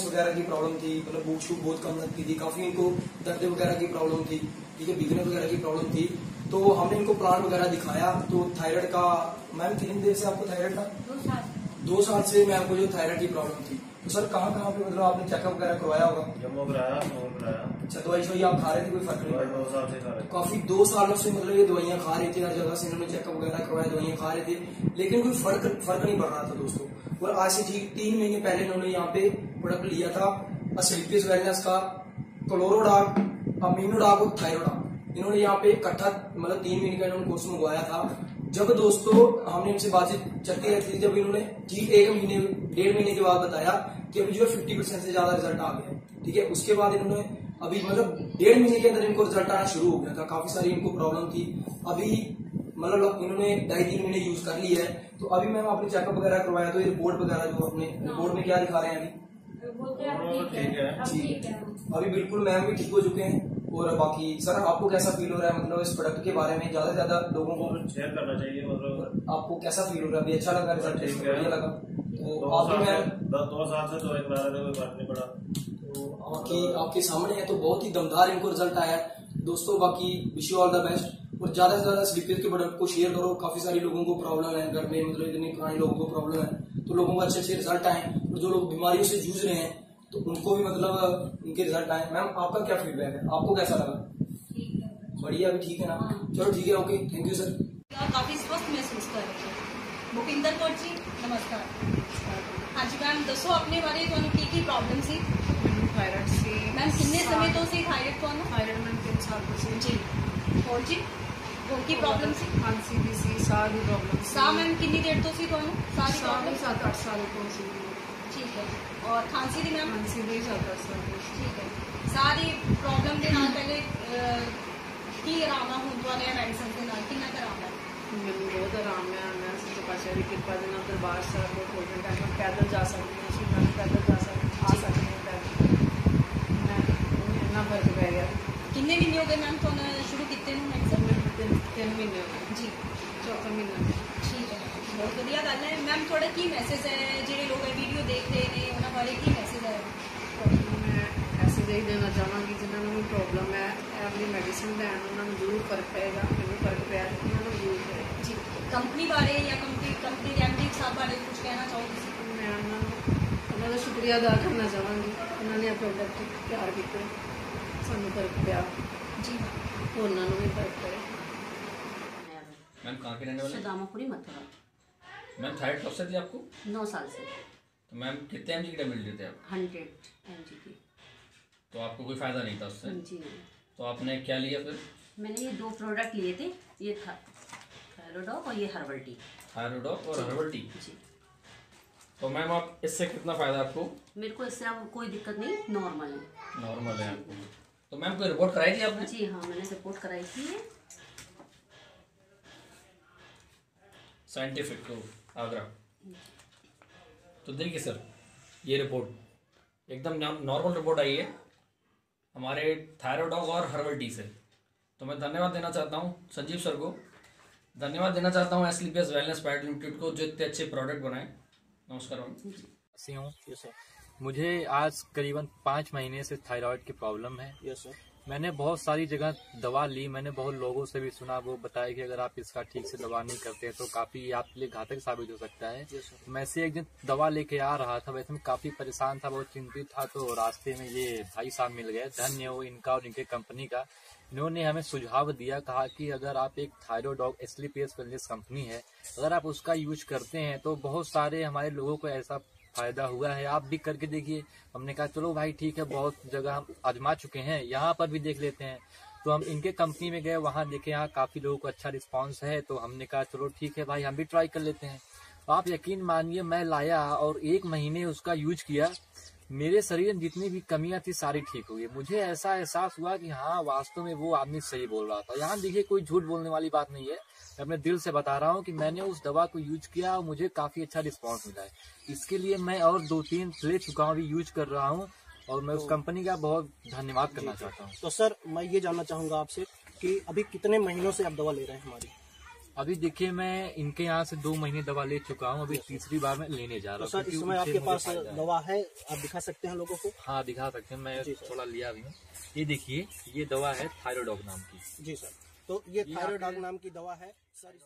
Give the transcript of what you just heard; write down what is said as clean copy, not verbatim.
वगैरह की प्रॉब्लम थी, मतलब भूख शूख बहुत कम लगती थी, काफी इनको दर्द वगैरह की प्रॉब्लम थी, ठीक है, बिगनर वगैरह की प्रॉब्लम थी। तो हमने इनको प्लान वगैरह दिखाया। तो थायराइड का मैम कितनी देर से आपको थायराइड था? 2 साल से मैम को जो थायराइड की प्रॉब्लम थी। तो सर कहाँ पे मतलब आपने चेकअप वगैरह करवाया होगा? अच्छा, दवाई शवाई आप खा रहे थे, कोई फर्क नहीं पड़ा? काफी 2 सालों से मतलब ये दवाइयाँ खा रहे थे, हर जगह से इन्होंने चेकअप वगैरह करवाया, दवाइयाँ खा रहे थे, लेकिन कोई फर्क नहीं पड़ रहा था दोस्तों। और आज से ठीक 3 महीने पहले इन्होंने यहाँ पे प्रोडक्ट लिया था एस्क्लेपियस वेलनेस का, क्लोरोडाक, अमीनोडाक और थायरोडाक। इन्होंने यहाँ पे इकट्ठा मतलब 3 महीने का इन्होंने कोर्स मंगवाया था। जब दोस्तों हमने इनसे बातचीत चलती रहती थी, जब इन्होंने ठीक 1 महीने 1.5 महीने के बाद बताया कि अभी जो 50% से ज्यादा रिजल्ट आ गया, ठीक है। उसके बाद इन्होंने अभी मतलब 1.5 महीने के अंदर इनको रिजल्ट आना शुरू हो गया था। काफी सारी इनको प्रॉब्लम थी, अभी मतलब इन्होंने 2.5-3 महीने यूज कर लिया है। तो अभी मैम आपने चेकअप वगैरह करवाया, तो ये रिपोर्ट वगैरह जो अपने रिपोर्ट में क्या दिखा रहे हैं अभी? ठीक है, ठीक है, अभी बिल्कुल मैम भी ठीक हो चुके हैं। और बाकी सर आपको कैसा फील हो रहा है, मतलब इस प्रोडक्ट के बारे में ज्यादा से ज्यादा लोगों को शेयर करना चाहिए, मतलब आपको कैसा फील हो रहा है अभी? अच्छा लगा रिजल्ट? ठीक है, लगा। तो आपको मैम 2 साल से तो एक बार कोई फर्क नहीं पड़ा, तो आपके सामने है, तो बहुत ही दमदार इनको रिजल्ट आया है दोस्तों। बाकी wish you all the best, और ज्यादा से ज्यादा एस्क्लेपियस के प्रोडक्ट को शेयर करो। काफी सारे लोगों को प्रॉब्लम है घर में, मतलब इतने पुराने लोगों को प्रॉब्लम है, तो लोगों को अच्छे रिजल्ट आए। और जो लोग बीमारियों से जूझ रहे हैं तो उनको भी मतलब उनके रिजल्ट आए। मैम आपका क्या फीडबैक है, आपको कैसा लगा? ठीक है, बढ़िया, अभी ठीक है ना? हाँ। चलो ठीक है, ओके, थैंक यू सर। काफी स्वस्थ महसूस कर रही हूँ। भूपिंदर कौर जी नमस्कार। हाँ जी मैम, दसो अपने बारे में की प्रॉब्लम थी? थायराइड से मैम। कितने समय तो से थायराइड कौन है? थायराइड मैम 3 साल से। जी और जी उनकी प्रॉब्लम थी? खांसी भी सारी प्रॉब्लम। सा मैम कितनी देर तो सी कौन है? सारी प्रॉब्लम 7-8 साल कौन सी? ठीक है। और खांसी थी मैम? खांसी भी चलता सर। ठीक है, सारी प्रॉब्लम के नाम पहले की आराम हूँ द्वारा मेडिसिन के नाम कि ना आराम है मैं बहुत आराम है। मैं सचपाचारी कृपा देना तो बाहर सर बहुत हो गया टाइम पैदल जा सकती हूँ, उसमें मैं पैदल जा सकती आ सकती हूँ पैदल। मैं इतना फर्क पै गया। कितने महीने हो गए मैम तो शुरू कितने मेडिसिन? 3 महीने हो गए। जी 4 महीने। ठीक है, बहुत बढ़िया गल है मैम। थोड़ा की मैसेज है जो लोग वीडियो देख रहे हैं बारे की मैसेज है? मैं ऐसे ही देना चाहूँगी जिन्होंने भी प्रॉब्लम है अपनी मेडिसिन लैन उन्होंने जरूर फर्क पेगा, मैं फर्क पैया जरूर करे। जी कंपनी बारे या कंपनी एमडी साहब बारे कुछ कहना चाहूँगी? मैं उन्होंने शुक्रिया अदा करना चाहूँगी, उन्होंने प्रोडक्ट तैयार किया, सानू फर्क पाया। जी होरना भी फर्क पे। मैम कहाँ के रहने वाले? दामापुरी मथुरा। मैम थायराइड कब से थी आपको? 9 साल से। तो मैम कितने एमजी की टेबलेट लेते हैं आप? 100 एमजी की। तो आपको कोई फायदा नहीं था उससे? जी। तो आपने क्या लिया फिर? मैंने ये 2 प्रोडक्ट लिए थे, ये था थायरोडॉक और ये हर्बल टी। थायरोडॉक और हर्बल टी। जी। तो मैम आप इससे कितना फायदा आपको? मेरे को इससे अब कोई दिक्कत नहीं, नॉर्मल है। नॉर्मल है आपको? तो मैम कोई रिपोर्ट कराई थी आपने? जी हाँ, मैंने रिपोर्ट कराई थी साइंटिफिक को आगरा। तो देखिए सर, ये रिपोर्ट एकदम नॉर्मल रिपोर्ट आई है हमारे थायरोडॉक और हर्बल टी से। तो मैं धन्यवाद देना चाहता हूँ संजीव सर को, धन्यवाद देना चाहता हूँ एस्क्लेपियस वेलनेस प्राइवेट लिमिटेड को जो इतने अच्छे प्रोडक्ट बनाए। नमस्कार मैम, मुझे आज करीबन 5 महीने से थायराइड की प्रॉब्लम है। Yes sir. मैंने बहुत सारी जगह दवा ली, मैंने बहुत लोगों से भी सुना, वो बताया कि अगर आप इसका ठीक से दवा नहीं करते तो काफी आपके लिए घातक साबित हो सकता है। मैं से एक दिन दवा लेके आ रहा था, वैसे मैं काफी परेशान था, बहुत चिंतित था, तो रास्ते में ये भाई साहब मिल गए, धन्य हो इनका और इनके कंपनी का। इन्होंने हमें सुझाव दिया, कहा कि अगर आप एक थायरोडॉक एस्क्लेपियस वेलनेस कंपनी है, अगर आप उसका यूज करते हैं तो बहुत सारे हमारे लोगों को ऐसा फायदा हुआ है, आप भी करके देखिए। हमने कहा चलो भाई ठीक है, बहुत जगह हम आजमा चुके हैं, यहाँ पर भी देख लेते हैं। तो हम इनके कंपनी में गए, वहाँ देखे, यहाँ काफी लोगों को अच्छा रिस्पांस है, तो हमने कहा चलो ठीक है भाई हम भी ट्राई कर लेते हैं। तो आप यकीन मानिए मैं लाया और 1 महीने उसका यूज किया, मेरे शरीर में जितनी भी कमियां थी सारी ठीक हुई। मुझे ऐसा एहसास हुआ कि हाँ वास्तव में वो आदमी सही बोल रहा था। यहाँ देखिए कोई झूठ बोलने वाली बात नहीं है, मैं अपने दिल से बता रहा हूँ कि मैंने उस दवा को यूज किया और मुझे काफी अच्छा रिस्पांस मिला है। इसके लिए मैं और 2-3 ले चुका हूँ, अभी यूज कर रहा हूँ, और मैं उस कंपनी का बहुत धन्यवाद करना चाहता हूँ। तो सर मैं ये जानना चाहूंगा आपसे कि अभी कितने महीनों से आप दवा ले रहे हैं हमारी? अभी देखिए मैं इनके यहाँ से 2 महीने दवा ले चुका हूँ, अभी तीसरी बार मैं लेने जा रहा हूँ। तो इसमें आपके पास दवा है, आप दिखा सकते हैं लोगों को? हाँ दिखा सकते हैं, मैं थोड़ा लिया भी हूँ। ये देखिए ये दवा है थायरोडॉक नाम की। जी सर, तो ये थायरोडॉक नाम की दवा है सर।